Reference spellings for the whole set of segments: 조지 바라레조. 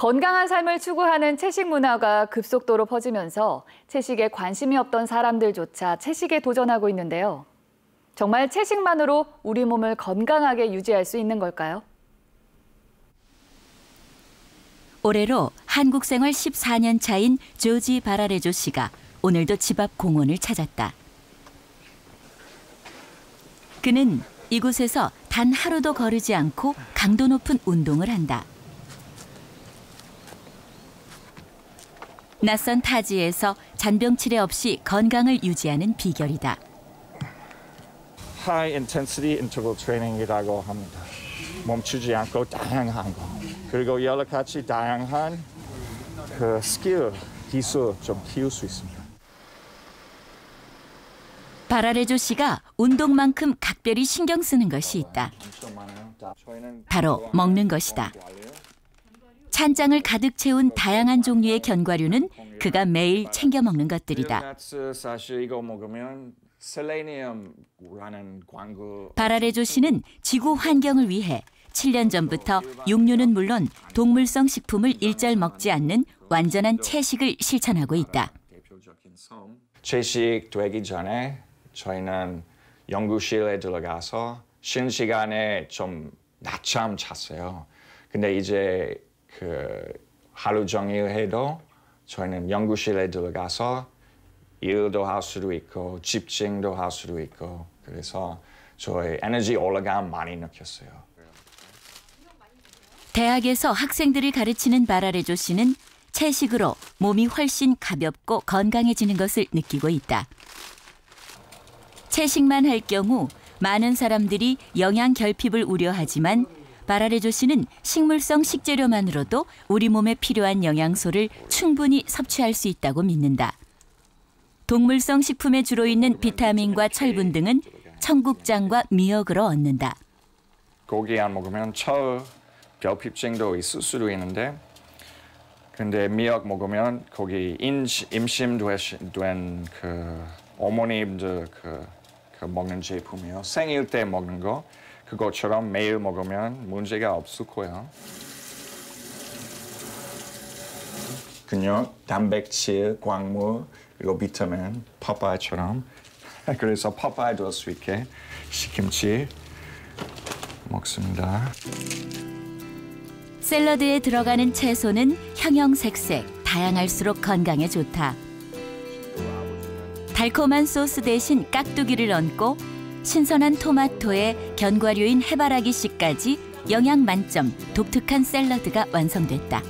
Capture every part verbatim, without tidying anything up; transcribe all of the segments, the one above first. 건강한 삶을 추구하는 채식 문화가 급속도로 퍼지면서 채식에 관심이 없던 사람들조차 채식에 도전하고 있는데요. 정말 채식만으로 우리 몸을 건강하게 유지할 수 있는 걸까요? 올해로 한국 생활 십사 년 차인 조지 바라레조 씨가 오늘도 집 앞 공원을 찾았다. 그는 이곳에서 단 하루도 거르지 않고 강도 높은 운동을 한다. 낯선 타지에서 잔병치레 없이 건강을 유지하는 비결이다. High intensity interval training이라고 합니다. 멈추지 않고 다양한 거. 그리고 여러 가지 다양한 그 스킬, 기술 좀 키울 수 있습니다. 바라레조 씨가 운동만큼 각별히 신경 쓰는 것이 있다. 바로 먹는 것이다. 찬장을 가득 채운 다양한 종류의 견과류는 그가 매일 챙겨 먹는 것들이다. 바라레조 씨는 지구 환경을 위해 칠 년 전부터 육류는 물론 동물성 식품을 일절 먹지 않는 완전한 채식을 실천하고 있다. 채식 되기 전에 저희는 연구실에 들어가서 쉬는 시간에 좀 낮잠 잤어요. 근데 이제 그 하루 종일 해도 저희는 연구실에 들어가서 일도 할 수도 있고 집중도 할 수도 있고 그래서 저희 에너지 올라감 많이 느꼈어요. 대학에서 학생들을 가르치는 바라레조 씨는 채식으로 몸이 훨씬 가볍고 건강해지는 것을 느끼고 있다. 채식만 할 경우 많은 사람들이 영양 결핍을 우려하지만 바라레조 씨는 식물성 식재료만으로도 우리 몸에 필요한 영양소를 충분히 섭취할 수 있다고 믿는다. 동물성 식품에 주로 있는 비타민과 철분 등은 청국장과 미역으로 얻는다. 고기 안 먹으면 철, 결핍증도 있을 수도 있는데 근데 미역 먹으면 거기 임신된 그 어머님들 그, 그 먹는 제품이요. 생일 때 먹는 거. 그것처럼 매일 먹으면 문제가 없을 거예요. 근육, 단백질, 광물, 그리고 비타민, 파파이처럼. 그래서 파파이도 할 수 있게 시금치 먹습니다. 샐러드에 들어가는 채소는 형형색색, 다양할수록 건강에 좋다. 달콤한 소스 대신 깍두기를 얹고 신선한 토마토에 견과류인 해바라기 씨까지 영양 만점, 독특한 샐러드가 완성됐다.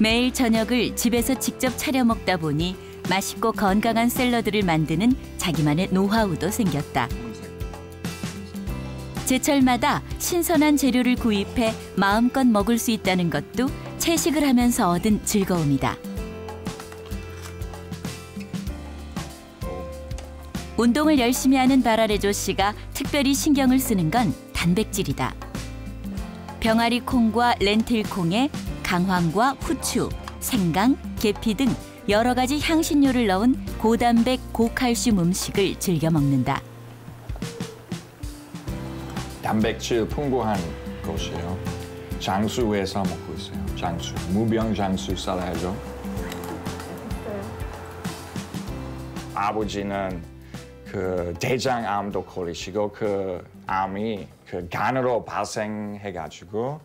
매일 저녁을 집에서 직접 차려 먹다 보니 맛있고 건강한 샐러드를 만드는 자기만의 노하우도 생겼다. 제철마다 신선한 재료를 구입해 마음껏 먹을 수 있다는 것도 채식을 하면서 얻은 즐거움이다. 운동을 열심히 하는 바라레조 씨가 특별히 신경을 쓰는 건 단백질이다. 병아리 콩과 렌틸 콩에 강황과 후추, 생강, 계피 등 여러 가지 향신료를 넣은 고단백, 고칼슘 음식을 즐겨 먹는다. 단백질 풍부한 것이에요. 장수에서 먹고 있어요. 장수, 무병 장수 살아야죠. 아버지는 그 대장암도 걸리시고 그 암이 그 간으로 발생해가지고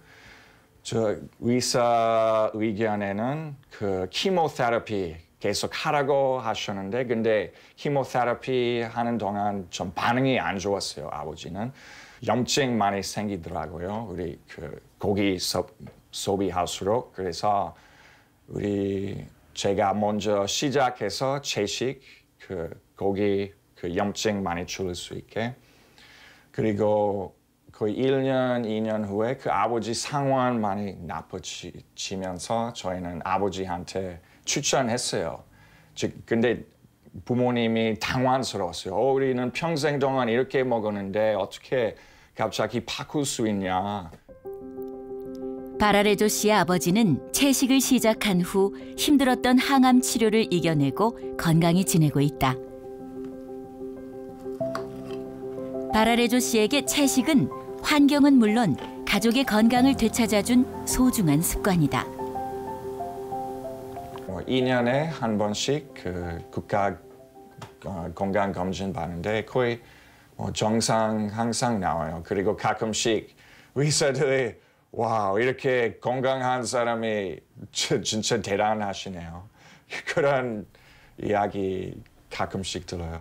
저 의사 의견에는 그 키모테라피 계속 하라고 하셨는데 근데 키모테라피 하는 동안 좀 반응이 안 좋았어요. 아버지는. 염증 많이 생기더라고요. 우리 그 고기 섭, 소비할수록 그래서 우리 제가 먼저 시작해서 채식 그 고기 그 염증 많이 줄일 수 있게 그리고 거의 일 년, 이 년 후에 그 아버지 상황 많이 나빠지면서 저희는 아버지한테 추천했어요. 즉 근데 부모님이 당황스러웠어요. 어, 우리는 평생 동안 이렇게 먹었는데 어떻게 갑자기 바꿀 수 있냐. 바라레조 씨의 아버지는 채식을 시작한 후 힘들었던 항암 치료를 이겨내고 건강히 지내고 있다. 바라레조 씨에게 채식은 환경은 물론 가족의 건강을 되찾아준 소중한 습관이다. 이 년에 한 번씩 그 국가 건강 검진 받는데 거의 정상 항상 나와요. 그리고 가끔씩 의사들이 와우, 이렇게 건강한 사람이 진짜 대단하시네요. 그런 이야기 가끔씩 들어요.